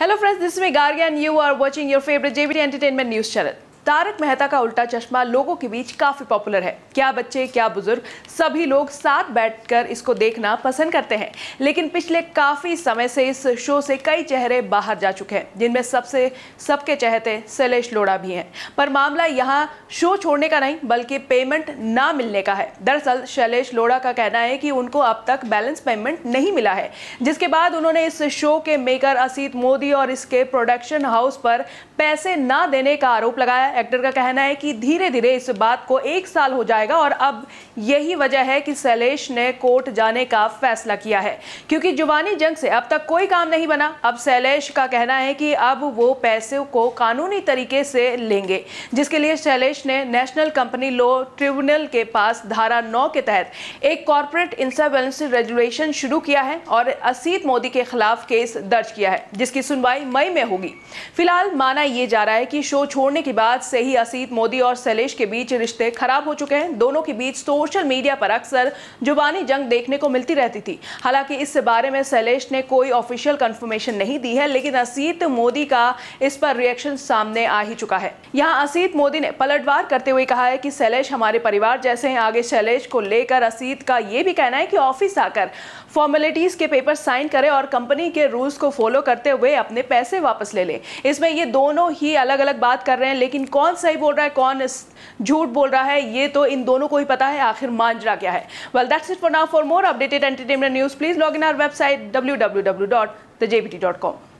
Hello friends, this is me Gargi and you are watching your favourite JBT entertainment news channel. Taarak Mehta का उल्टा चश्मा लोगों के बीच काफी पॉपुलर है। क्या बच्चे क्या बुजुर्ग सभी लोग साथ बैठकर इसको देखना पसंद करते हैं। लेकिन पिछले काफी समय से इस शो से कई चेहरे बाहर जा चुके हैं, जिनमें सबके चहेते शैलेश लोढ़ा भी हैं। पर मामला यहाँ शो छोड़ने का नहीं बल्कि पेमेंट ना मिलने का है। दरअसल शैलेश लोढ़ा का कहना है कि उनको अब तक बैलेंस पेमेंट नहीं मिला है, जिसके बाद उन्होंने इस शो के मेकर असित मोदी और इसके प्रोडक्शन हाउस पर पैसे ना देने का आरोप लगाया। एक्टर का कहना है कि धीरे धीरे इस बात को 1 साल हो जाएगा और अब यही वजह है कि शैलेश ने कोर्ट जाने का फैसला किया है, क्योंकि जुबानी जंग से अब तक कोई काम नहीं बना। अब शैलेश का कहना है कि अब वो पैसे को कानूनी तरीके से लेंगे, जिसके लिए शैलेश ने नेशनल कंपनी लॉ ट्रिब्यूनल के पास धारा 9 के तहत एक कॉर्पोरेट इंसॉल्वेंसी रेजुलेशन शुरू किया है और असित मोदी के खिलाफ केस दर्ज किया है, जिसकी सुनवाई मई में होगी। फिलहाल माना यह जा रहा है कि शो छोड़ने के बाद से ही असित मोदी और शैलेश के बीच रिश्ते खराब हो चुके हैं। दोनों के बीच सोशल मीडिया पर अक्सर जुबानी जंग देखने को मिलती रहती थी। हालांकि इस बारे में शैलेश ने कोई ऑफिशियल कंफर्मेशन नहीं दी है, लेकिन असित मोदी का इस पर रिएक्शन सामने आ ही चुका है। यहां असित मोदी ने पलटवार करते हुए कहा है कि शैलेश हमारे परिवार जैसे हैं। आगे शैलेश को लेकर असित का ये भी कहना है कि ऑफिस आकर फॉर्मेलिटीज के पेपर साइन करें और कंपनी के रूल्स को फॉलो करते हुए अपने पैसे वापस ले लें। इसमें ये दोनों ही अलग अलग बात कर रहे हैं, लेकिन कौन सही बोल रहा है कौन झूठ बोल रहा है ये तो इन दोनों को ही पता है आखिर मांजरा क्या है। Well that's it for now. For more updated entertainment news please log in our website www.thejbt.com।